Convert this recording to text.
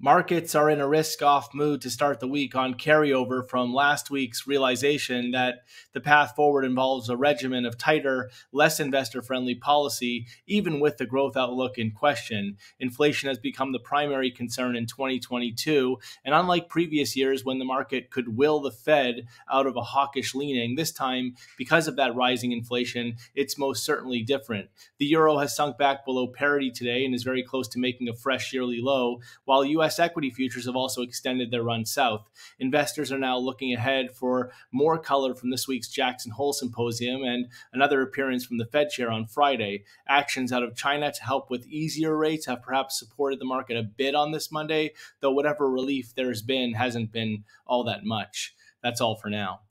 Markets are in a risk-off mood to start the week on carryover from last week's realization that the path forward involves a regimen of tighter, less investor-friendly policy, even with the growth outlook in question. Inflation has become the primary concern in 2022, and unlike previous years when the market could will the Fed out of a hawkish leaning, this time, because of that rising inflation, it's most certainly different. The euro has sunk back below parity today and is very close to making a fresh yearly low, while U.S. equity futures have also extended their run south. Investors are now looking ahead for more color from this week's Jackson Hole Symposium and another appearance from the Fed chair on Friday. Actions out of China to help with easier rates have perhaps supported the market a bit on this Monday, though whatever relief there's been hasn't been all that much. That's all for now.